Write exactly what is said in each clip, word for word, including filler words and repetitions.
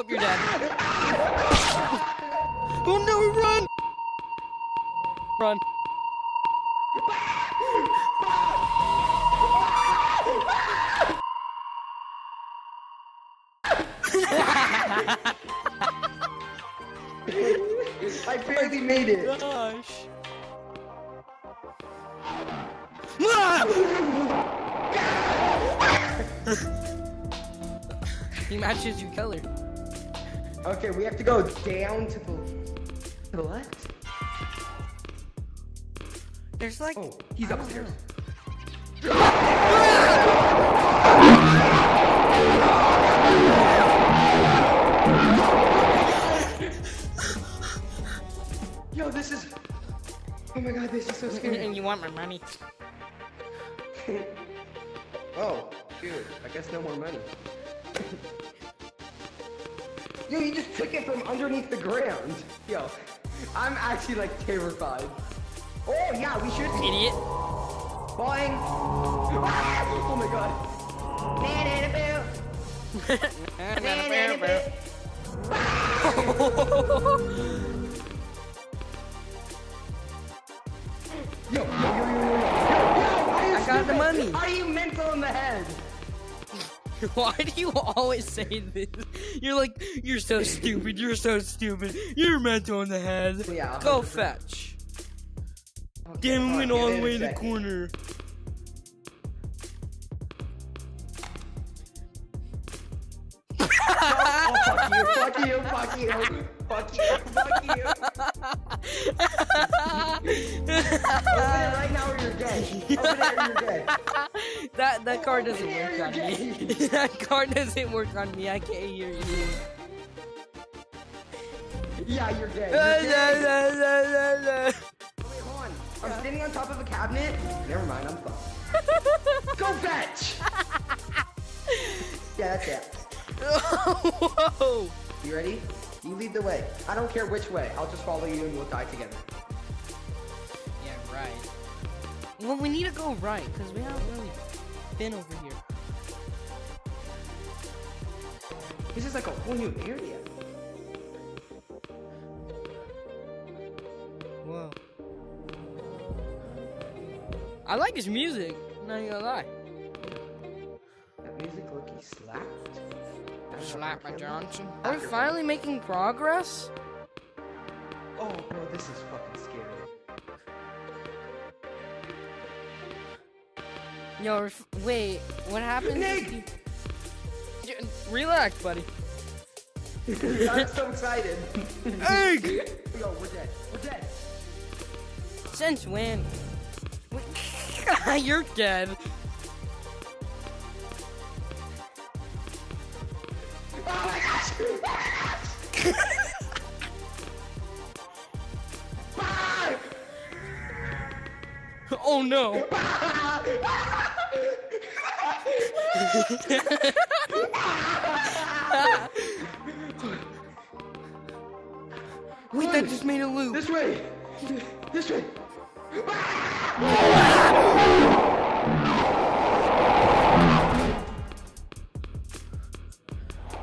Oh, you're dead. Oh no, run! Run. I barely made it. Gosh. He matches you, Keller. Okay, we have to go down to the, to the left. There's like oh, he's upstairs. Yo, this is. Oh my god, this is so scary. And you want my money? Oh, dude, I guess no more money. Yo, you just took it from underneath the ground. Yo, I'm actually like terrified. Oh yeah, we should. Idiot. Boing. Oh my god. Yo, yo, yo, yo, yo, yo, I got the money. Are you mental in the head? Why do you always say this? You're like, you're so stupid, you're so stupid, you're mental in the head. Yeah, go fetch. Okay, Damn, went all the way to the corner. Oh, fuck you, fuck you, fuck you, fuck you, fuck you. Open it right now or you're dead. Open it or you're dead. That, that card doesn't work on me. That card doesn't work on me. I can't hear you. Yeah, you're dead. You're dead. Wait, hold on. I'm sitting on top of a cabinet. Never mind, I'm fucked. Go fetch! Yeah, that's it. Whoa. You ready? You lead the way. I don't care which way. I'll just follow you and we'll die together. Yeah, right. Well, we need to go right because we haven't really been over here. This is like a whole new area. Whoa. I like his music. I'm not gonna lie. That music looking slapped. Slapper Johnson. Are we finally making progress? Oh, bro, this is fucking scary. Yo, wait, what happened? Nick! You... Relax, buddy. I'm so excited. Egg! Yo, we're dead. We're dead. Since when? You're dead. Oh my gosh! Oh no! Wait, that just made a loop. This way! This way!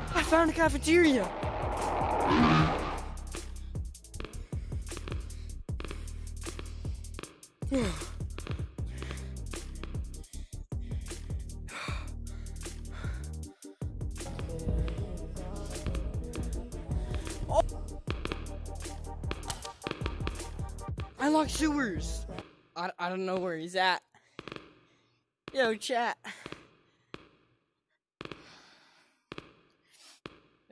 I found a cafeteria. Oh. I locked sewers. I, I don't know where he's at. Yo, chat.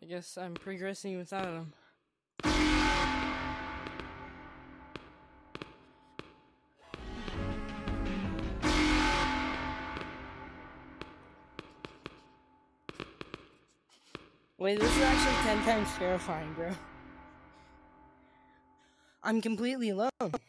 I guess I'm progressing without him. Wait, this is actually ten times terrifying, bro. I'm completely alone.